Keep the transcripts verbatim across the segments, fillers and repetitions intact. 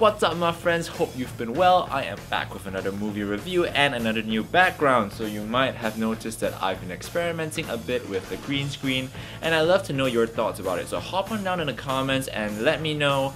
What's up, my friends? Hope you've been well. I am back with another movie review and another new background. So you might have noticed that I've been experimenting a bit with the green screen, and I'd love to know your thoughts about it. So hop on down in the comments and let me know,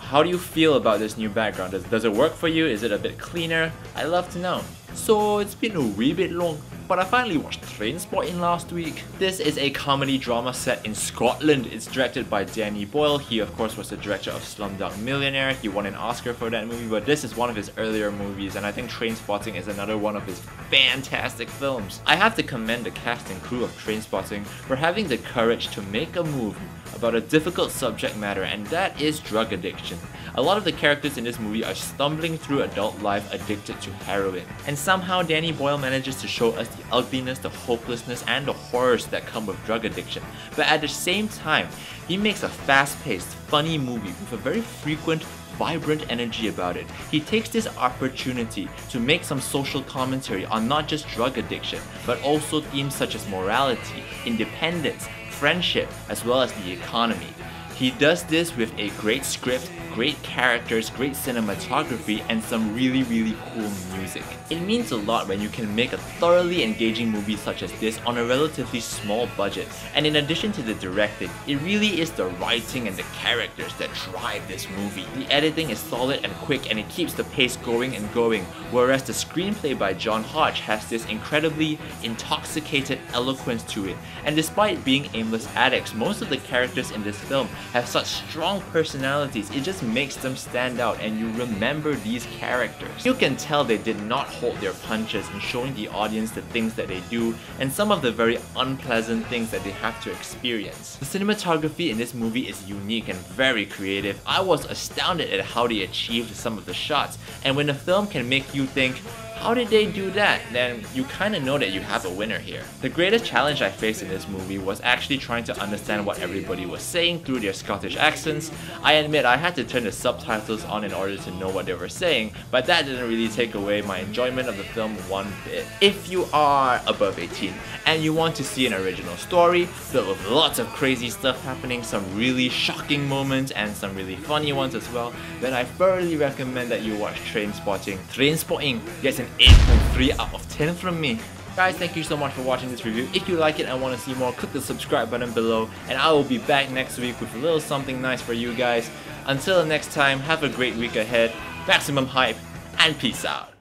how do you feel about this new background? Does, does it work for you? Is it a bit cleaner? I'd love to know. So it's been a wee bit long, but I finally watched Trainspotting last week. This is a comedy drama set in Scotland. It's directed by Danny Boyle. He of course was the director of Slumdog Millionaire. He won an Oscar for that movie, but this is one of his earlier movies, and I think Trainspotting is another one of his fantastic films. I have to commend the cast and crew of Trainspotting for having the courage to make a movie about a difficult subject matter, and that is drug addiction. A lot of the characters in this movie are stumbling through adult life addicted to heroin, and somehow Danny Boyle manages to show us the ugliness, the hopelessness, and the horrors that come with drug addiction. But at the same time, he makes a fast-paced, funny movie with a very frequent, vibrant energy about it. He takes this opportunity to make some social commentary on not just drug addiction, but also themes such as morality, independence, friendship, as well as the economy. He does this with a great script, great characters, great cinematography, and some really really cool music. It means a lot when you can make a thoroughly engaging movie such as this on a relatively small budget. And in addition to the directing, it really is the writing and the characters that drive this movie. The editing is solid and quick, and it keeps the pace going and going, whereas the screenplay by John Hodge has this incredibly intoxicated eloquence to it. And despite being aimless addicts, most of the characters in this film have such strong personalities, it just makes them stand out and you remember these characters. You can tell they did not hold their punches in showing the audience the things that they do and some of the very unpleasant things that they have to experience. The cinematography in this movie is unique and very creative. I was astounded at how they achieved some of the shots, and when a film can make you think, how did they do that? Then you kinda know that you have a winner here. The greatest challenge I faced in this movie was actually trying to understand what everybody was saying through their Scottish accents. I admit I had to turn the subtitles on in order to know what they were saying, but that didn't really take away my enjoyment of the film one bit. If you are above eighteen and you want to see an original story filled with lots of crazy stuff happening, some really shocking moments and some really funny ones as well, then I thoroughly recommend that you watch Trainspotting. Trainspotting gets an eight point three out of ten from me. Guys, thank you so much for watching this review. If you like it and want to see more, click the subscribe button below, and I will be back next week with a little something nice for you guys. Until next time, have a great week ahead, Maximum Hype, and peace out.